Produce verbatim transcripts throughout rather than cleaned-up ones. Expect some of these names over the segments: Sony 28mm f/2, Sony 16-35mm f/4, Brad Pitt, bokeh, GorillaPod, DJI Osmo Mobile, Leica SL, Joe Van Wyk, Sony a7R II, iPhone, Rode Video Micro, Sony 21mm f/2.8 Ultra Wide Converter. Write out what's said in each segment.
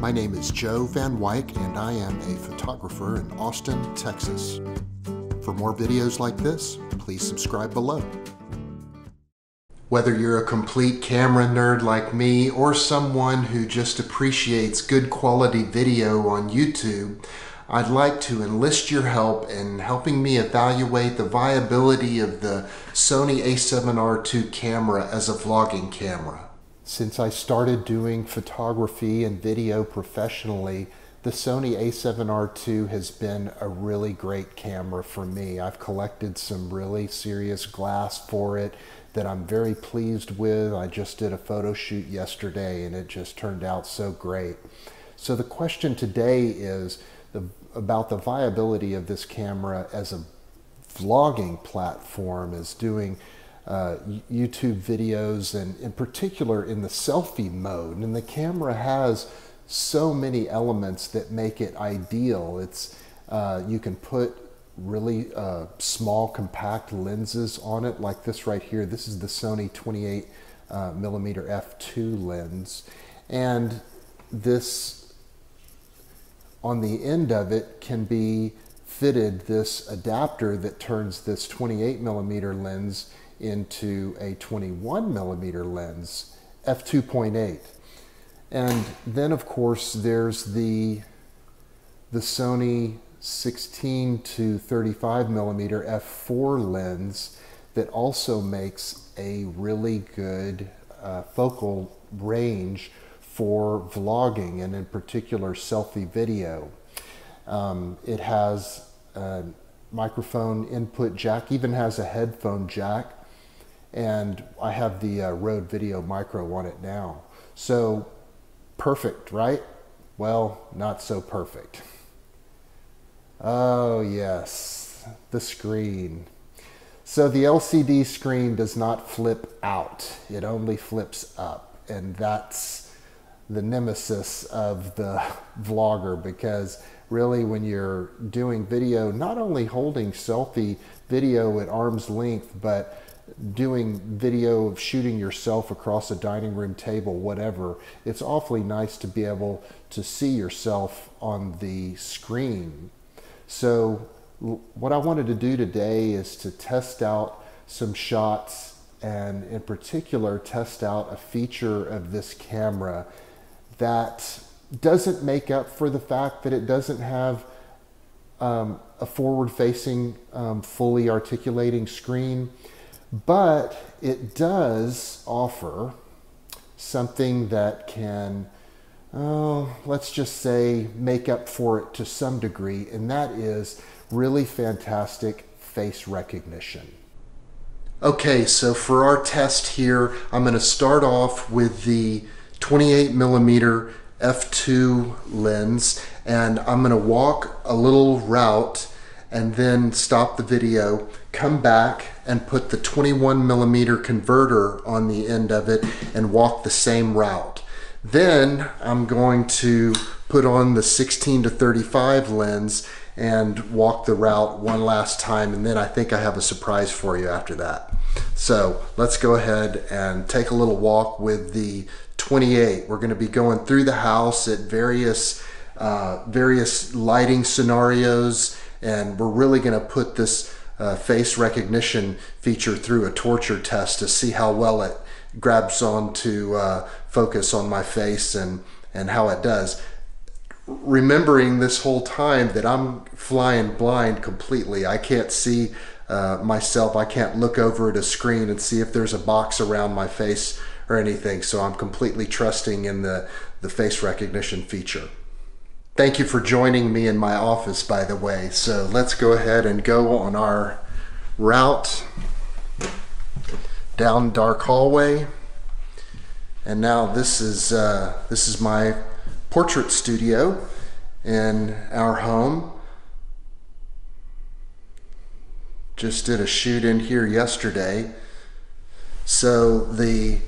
My name is Joe Van Wyk, and I am a photographer in Austin, Texas. For more videos like this, please subscribe below. Whether you're a complete camera nerd like me or someone who just appreciates good quality video on YouTube, I'd like to enlist your help in helping me evaluate the viability of the Sony a seven R two camera as a vlogging camera. Since I started doing photography and video professionally, the Sony a seven R two has been a really great camera for me. I've collected some really serious glass for it that I'm very pleased with. I just did a photo shoot yesterday and it just turned out so great. So the question today is the, about the viability of this camera as a vlogging platform, as doing uh, YouTube videos, and in particular in the selfie mode. And the camera has so many elements that make it ideal. It's uh, you can put really uh, small compact lenses on it, like this right here. This is the Sony twenty-eight millimeter f two lens, and this on the end of it can be fitted this adapter that turns this twenty-eight millimeter lens into a twenty-one millimeter lens, f two point eight. And then, of course, there's the, the Sony sixteen to thirty-five millimeter f four lens that also makes a really good uh, focal range for vlogging, and in particular selfie video. Um, it has a microphone input jack, even has a headphone jack, and I have the uh, Rode Video Micro on it now. So perfect, right? Well, not so perfect. Oh yes, the screen. So the L C D screen does not flip out, it only flips up, and that's the nemesis of the vlogger, because really when you're doing video, not only holding selfie video at arm's length, but doing video of shooting yourself across a dining room table, whatever, it's awfully nice to be able to see yourself on the screen. So what I wanted to do today is to test out some shots, and in particular test out a feature of this camera that doesn't make up for the fact that it doesn't have um, a forward-facing, um, fully articulating screen. But it does offer something that can, oh, let's just say, make up for it to some degree, and that is really fantastic face recognition. Okay, so for our test here, I'm going to start off with the twenty-eight millimeter f two lens, and I'm going to walk a little route and then stop the video, come back and put the twenty-one millimeter converter on the end of it and walk the same route. Then I'm going to put on the sixteen to thirty-five lens and walk the route one last time, and then I think I have a surprise for you after that. So let's go ahead and take a little walk with the twenty-eight. We're going to be going through the house at various, uh, various lighting scenarios, and we're really going to put this uh, face recognition feature through a torture test to see how well it grabs on to uh, focus on my face, and, and how it does. Remembering this whole time that I'm flying blind completely. I can't see uh, myself. I can't look over at a screen and see if there's a box around my face or anything. So I'm completely trusting in the, the face recognition feature. Thank you for joining me in my office, by the way. So let's go ahead and go on our route down dark hallway. And now this is, uh, this is my portrait studio in our home. Just did a shoot in here yesterday. So the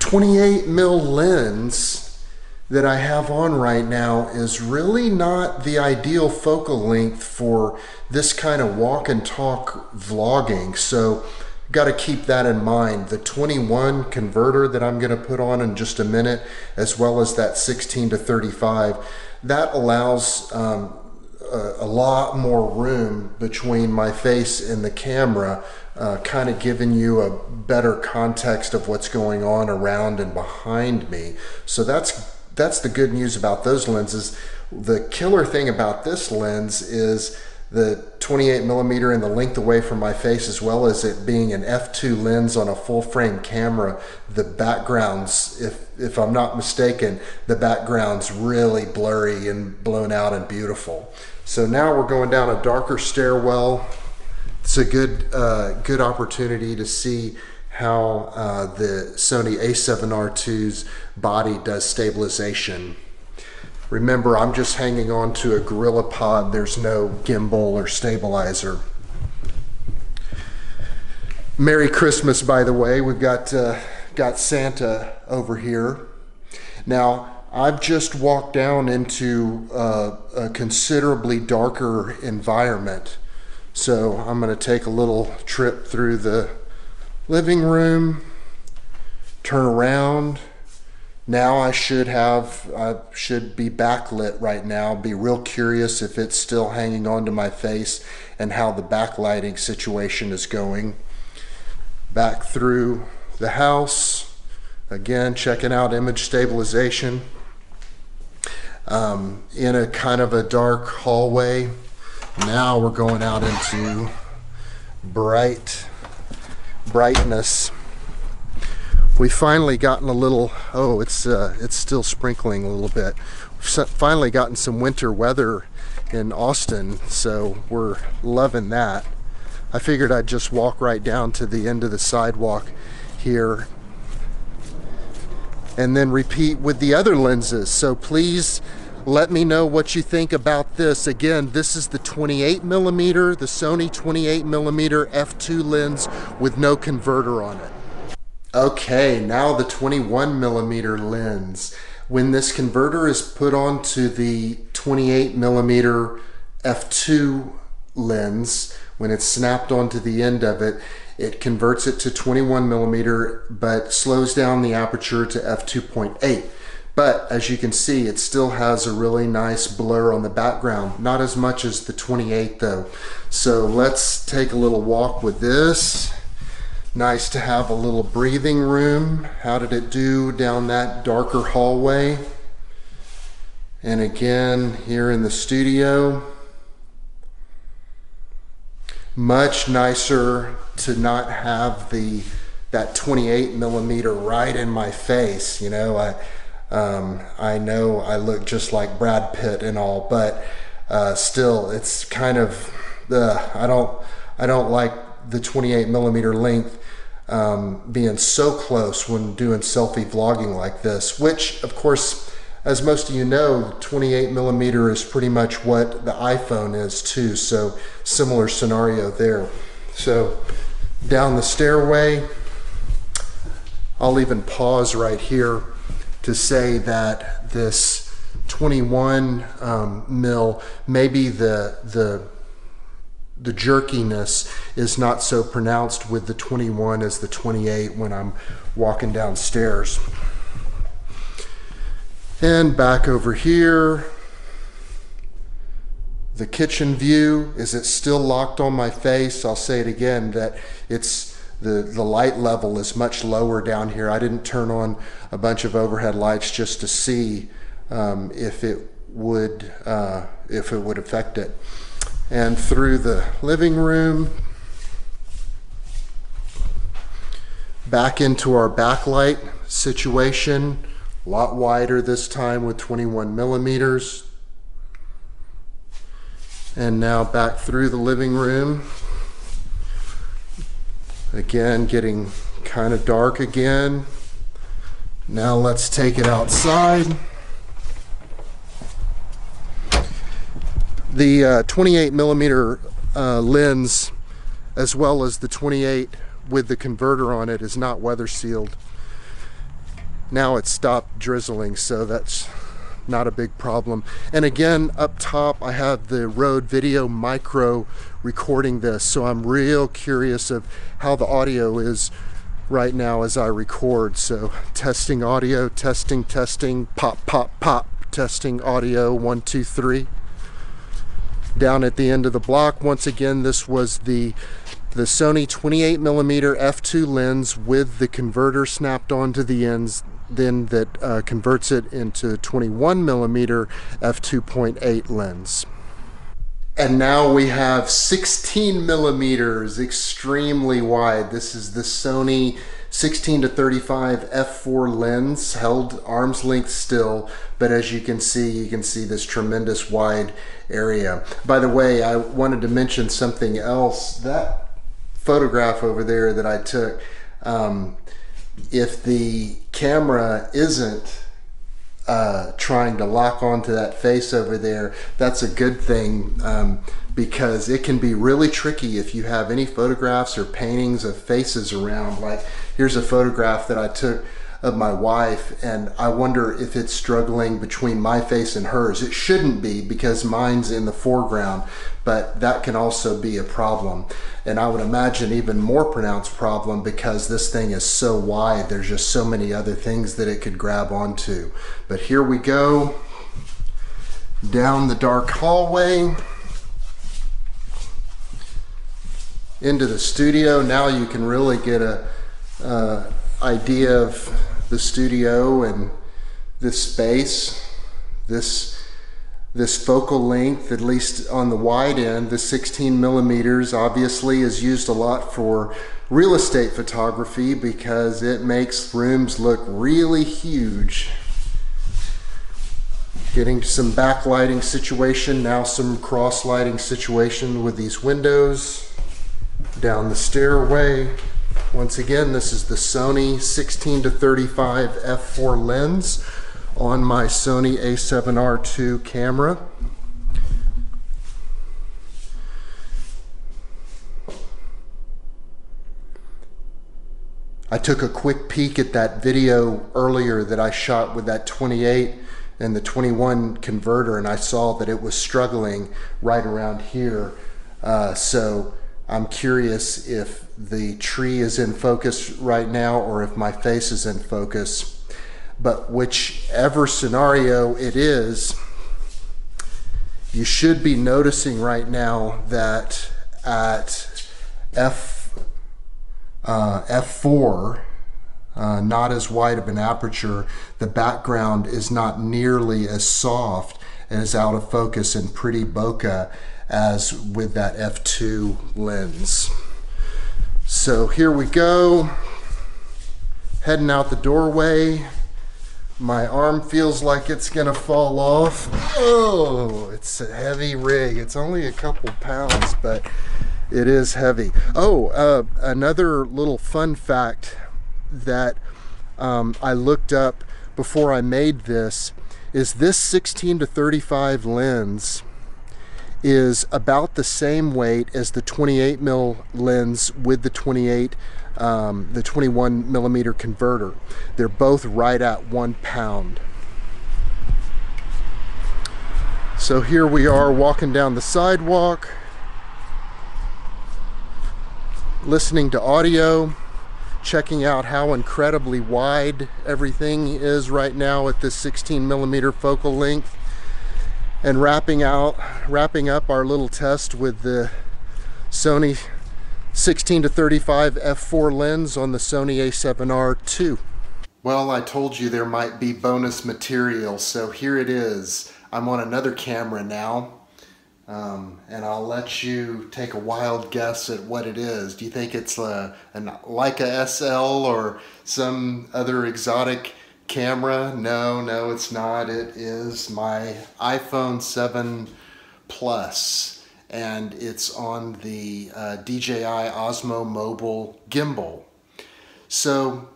twenty-eight mil lens that I have on right now is really not the ideal focal length for this kind of walk and talk vlogging. So got to keep that in mind. The twenty-one converter that I'm going to put on in just a minute, as well as that sixteen to thirty-five, that allows um, a, a lot more room between my face and the camera, uh, kind of giving you a better context of what's going on around and behind me. So that's that's the good news about those lenses. The killer thing about this lens is the twenty-eight millimeter and the length away from my face, as well as it being an f two lens on a full frame camera, the backgrounds, if if I'm not mistaken, the background's really blurry and blown out and beautiful. So now we're going down a darker stairwell. It's a good uh, good opportunity to see how uh, the Sony a seven R two's body does stabilization. Remember, I'm just hanging on to a GorillaPod. There's no gimbal or stabilizer. Merry Christmas, by the way. We've got, uh, got Santa over here. Now, I've just walked down into uh, a considerably darker environment. So I'm gonna take a little trip through the living room, turn around. Now I should have, I should be backlit right now. Be real curious if it's still hanging onto my face and how the backlighting situation is going. Back through the house. Again, checking out image stabilization. Um, in a kind of a dark hallway. Now we're going out into bright brightness. We've finally gotten a little, oh, it's uh, it's still sprinkling a little bit. We've finally gotten some winter weather in Austin, so we're loving that. I figured I'd just walk right down to the end of the sidewalk here and then repeat with the other lenses. So please let me know what you think about this. Again, this is the twenty-eight millimeter, the Sony twenty-eight millimeter f two lens with no converter on it. Okay, now the twenty-one millimeter lens. When this converter is put onto the twenty-eight millimeter f two lens, when it's snapped onto the end of it, it converts it to twenty-one millimeter, but slows down the aperture to f two point eight. But as you can see, it still has a really nice blur on the background. Not as much as the twenty-eight though. So let's take a little walk with this. Nice to have a little breathing room. How did it do down that darker hallway? And again, here in the studio. Much nicer to not have the that twenty-eight millimeter right in my face. You know, I, um, I know I look just like Brad Pitt and all, but uh, still, it's kind of, ugh, I don't, I don't like the twenty-eight millimeter length. Um, being so close when doing selfie vlogging like this, which of course, as most of you know, twenty-eight millimeter is pretty much what the iPhone is too, so similar scenario there. So down the stairway, I'll even pause right here to say that this twenty-one um, mil, maybe the the the jerkiness is not so pronounced with the twenty-one as the twenty-eight when I'm walking downstairs. And back over here, the kitchen view, is it still locked on my face? I'll say it again, that it's the, the light level is much lower down here. I didn't turn on a bunch of overhead lights just to see um, if it would uh, if it would affect it. And through the living room, back into our backlight situation. A lot wider this time with twenty-one millimeters. And now back through the living room. Again, getting kind of dark again. Now let's take it outside. The uh, twenty-eight millimeter uh, lens, as well as the twenty-eight with the converter on it, is not weather sealed. Now it's stopped drizzling, so that's not a big problem. And again, up top, I have the Rode Video Micro recording this, so I'm real curious of how the audio is right now as I record. So testing audio, testing, testing, pop, pop, pop, testing audio, one, two, three. Down at the end of the block, once again, this was the the Sony twenty-eight millimeter f two lens with the converter snapped onto the ends, then that uh, converts it into twenty-one millimeter f two point eight lens. And now we have sixteen millimeters, extremely wide. This is the Sony sixteen to thirty-five f four lens, held arm's length still, but as you can see, you can see this tremendous wide area. By the way, I wanted to mention something else. That photograph over there that I took, um, if the camera isn't uh, trying to lock onto that face over there, that's a good thing, um, because it can be really tricky if you have any photographs or paintings of faces around. Like, here's a photograph that I took of my wife, and I wonder if it's struggling between my face and hers. It shouldn't be, because mine's in the foreground, but that can also be a problem. And I would imagine even more pronounced problem because this thing is so wide, there's just so many other things that it could grab onto. But here we go, down the dark hallway, into the studio. Now you can really get a uh, idea of the studio and this space, this this focal length, at least on the wide end. The sixteen millimeters obviously is used a lot for real estate photography because it makes rooms look really huge. Getting some backlighting situation, now some cross lighting situation with these windows. Down the stairway. Once again, this is the Sony sixteen to thirty-five f four lens on my Sony a seven R two camera. I took a quick peek at that video earlier that I shot with that twenty-eight and the twenty-one converter, and I saw that it was struggling right around here. Uh, so I'm curious if the tree is in focus right now or if my face is in focus. But whichever scenario it is, you should be noticing right now that at F, uh, F four, uh, not as wide of an aperture, the background is not nearly as soft and is out of focus and pretty bokeh as with that f two lens. So here we go, heading out the doorway. My arm feels like it's gonna fall off. Oh, it's a heavy rig. It's only a couple pounds, but it is heavy. Oh, uh, another little fun fact that um, I looked up before I made this is this sixteen to thirty-five lens is about the same weight as the twenty-eight millimeter lens with the twenty-eight, um, the twenty-one millimeter converter. They're both right at one pound. So here we are walking down the sidewalk, listening to audio, checking out how incredibly wide everything is right now at this sixteen millimeter focal length. And wrapping out, wrapping up our little test with the Sony sixteen to thirty-five f four lens on the Sony a seven R two. Well, I told you there might be bonus material, so here it is. I'm on another camera now, um, and I'll let you take a wild guess at what it is. Do you think it's a, a Leica S L or some other exotic camera? No, no, it's not. It is my iPhone seven Plus, and it's on the uh, D J I Osmo Mobile gimbal. So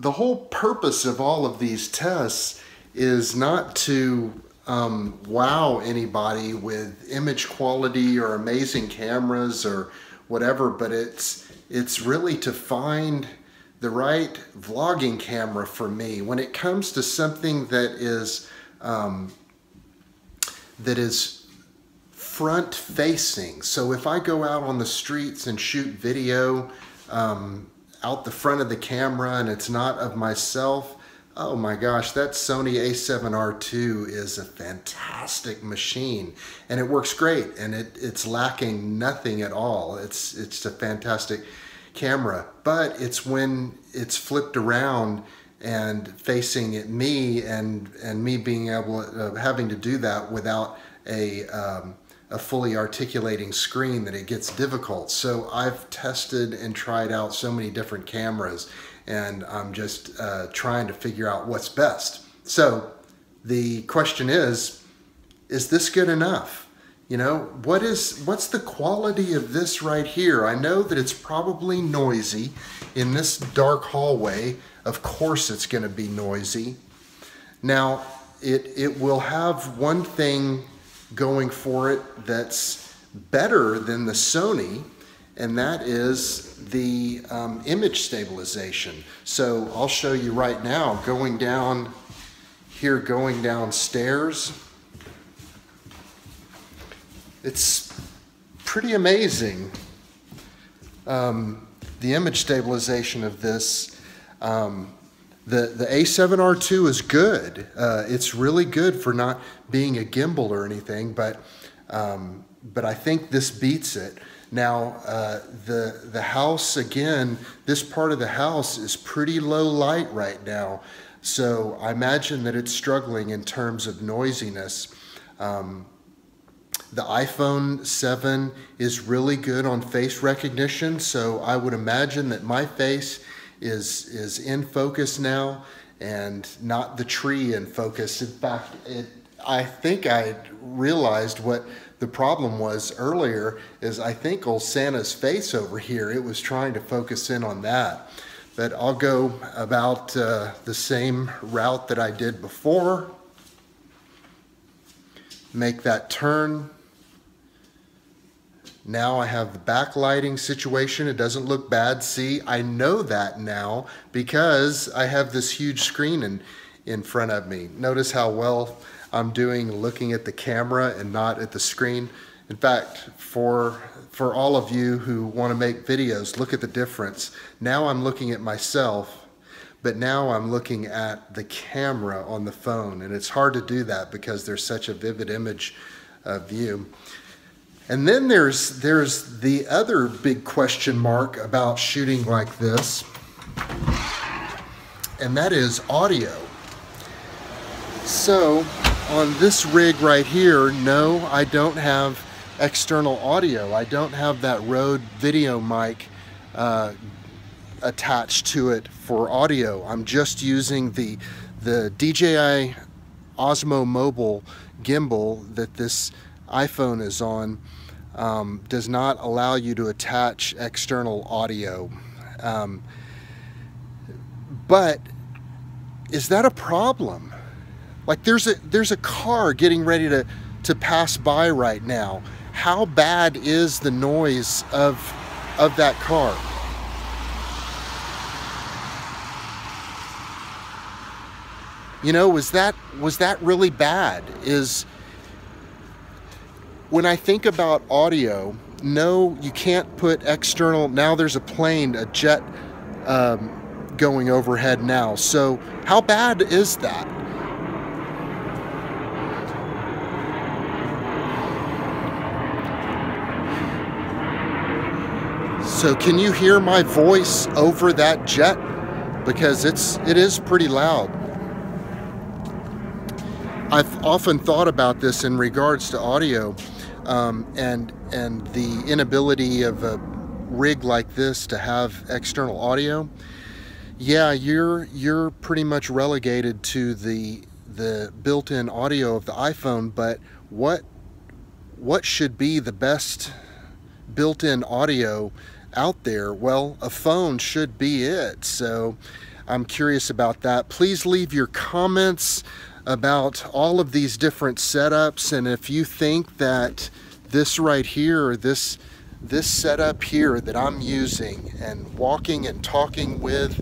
the whole purpose of all of these tests is not to um, wow anybody with image quality or amazing cameras or whatever, but it's it's really to find the right vlogging camera for me. When it comes to something that is um, that is front facing. So if I go out on the streets and shoot video um, out the front of the camera and it's not of myself, oh my gosh, that Sony a seven R two is a fantastic machine, and it works great, and it, it's lacking nothing at all. It's, it's a fantastic camera, but it's when it's flipped around and facing at me, and, and me being able, uh, having to do that without a, um, a fully articulating screen, that it gets difficult. So I've tested and tried out so many different cameras, and I'm just uh, trying to figure out what's best. So the question is, is this good enough? You know, what is, what's the quality of this right here? I know that it's probably noisy in this dark hallway. Of course it's gonna be noisy. Now, it, it will have one thing going for it that's better than the Sony, and that is the um, image stabilization. So I'll show you right now, going down here, going downstairs. It's pretty amazing, um, the image stabilization of this. Um, the, the a seven R two is good. Uh, it's really good for not being a gimbal or anything, but, um, but I think this beats it. Now, uh, the, the house, again, this part of the house is pretty low light right now. So I imagine that it's struggling in terms of noisiness. Um, the iPhone seven is really good on face recognition. So I would imagine that my face is, is in focus now, and not the tree in focus. In fact, it, I think I realized what the problem was earlier, is I think old Santa's face over here, it was trying to focus in on that. But I'll go about uh, the same route that I did before. Make that turn. Now I have the backlighting situation. It doesn't look bad. See, I know that now because I have this huge screen in, in front of me. Notice how well I'm doing looking at the camera and not at the screen. In fact, for, for all of you who want to make videos, look at the difference. Now I'm looking at myself, but now I'm looking at the camera on the phone. And it's hard to do that because there's such a vivid image uh, view. And then there's, there's the other big question mark about shooting like this, and that is audio. So, on this rig right here, no, I don't have external audio. I don't have that Rode video mic uh, attached to it for audio. I'm just using the, the D J I Osmo Mobile gimbal that this iPhone is on. Um, does not allow you to attach external audio. Um, but is that a problem? Like, there's a, there's a car getting ready to, to pass by right now. How bad is the noise of, of that car? You know, was that, was that really bad? Is, when I think about audio, no, you can't put external, now there's a plane, a jet um, going overhead now. So how bad is that? So can you hear my voice over that jet? Because it's, it is pretty loud. I've often thought about this in regards to audio um, and, and the inability of a rig like this to have external audio. Yeah, you're, you're pretty much relegated to the, the built-in audio of the iPhone, but what, what should be the best built-in audio out there? Well, a phone should be it. So I'm curious about that. Please leave your comments about all of these different setups, and if you think that this right here, this this setup here that I'm using and walking and talking with,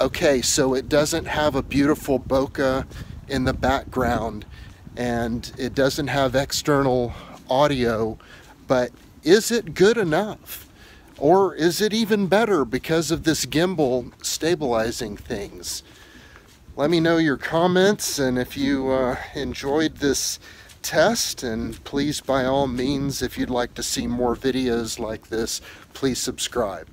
okay, so it doesn't have a beautiful bokeh in the background, and it doesn't have external audio, but is it good enough? Or is it even better because of this gimbal stabilizing things? Let me know your comments, and if you uh, enjoyed this test, and please, by all means, if you'd like to see more videos like this, please subscribe.